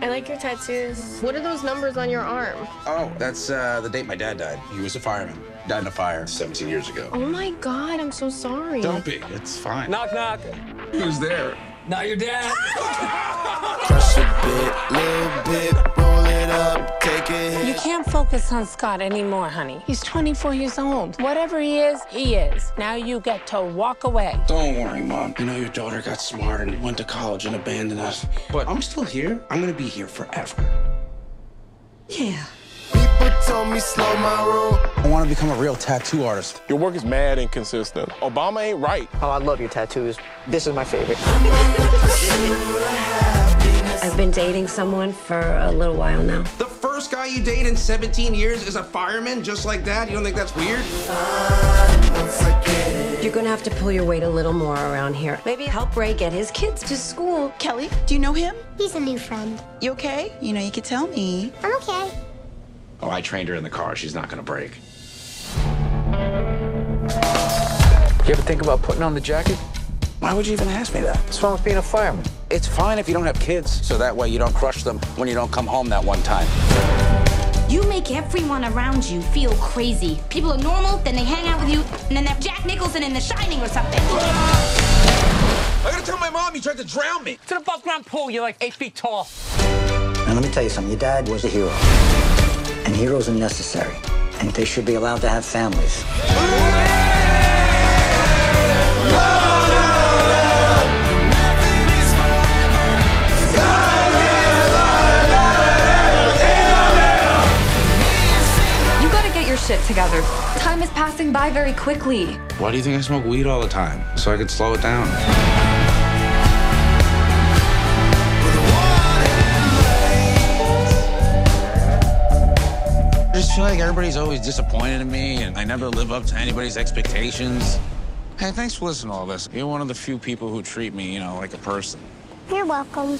I like your tattoos. What are those numbers on your arm? Oh, that's the date my dad died. He was a fireman. Died in a fire 17 years ago. Oh, my God. I'm so sorry. Don't be. It's fine. Knock, knock. Who's there? Not your dad. Crush a bit, little bit. You can't focus on Scott anymore, honey. He's 24 years old. Whatever he is, he is. Now you get to walk away. Don't worry, Mom. I know your daughter got smart and went to college and abandoned us. But I'm still here. I'm gonna be here forever. Yeah. People told me slow my roll. I want to become a real tattoo artist. Your work is mad inconsistent. Obama ain't right. Oh, I love your tattoos. This is my favorite. I've been dating someone for a little while now. The first guy you date in 17 years is a fireman just like that? You don't think that's weird? You're gonna have to pull your weight a little more around here. Maybe help Ray get his kids to school. Kelly, do you know him? He's a new friend. You okay? You know, you could tell me. I'm okay. Oh, I trained her in the car. She's not gonna break. You ever think about putting on the jacket? Why would you even ask me that? What's wrong with being a fireman? It's fine if you don't have kids, so that way you don't crush them when you don't come home that one time. You make everyone around you feel crazy. People are normal, then they hang out with you, and then they're Jack Nicholson in The Shining or something. I gotta tell my mom you tried to drown me. It's an above-ground pool. You're like 8 feet tall. Now, let me tell you something. Your dad was a hero, and heroes are necessary, and they should be allowed to have families. Shit together. Time is passing by very quickly. Why do you think I smoke weed all the time? So I could slow it down. I just feel like everybody's always disappointed in me, and I never live up to anybody's expectations. Hey, thanks for listening to all this. You're one of the few people who treat me, you know, like a person. You're welcome.